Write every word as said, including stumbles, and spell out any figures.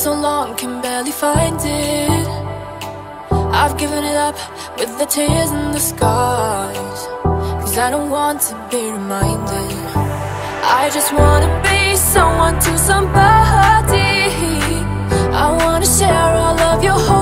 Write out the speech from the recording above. been so long, can barely find it. I've given it up with the tears and the scars, 'cause I don't want to be reminded. I just wanna be someone to somebody. I wanna share all of your heart.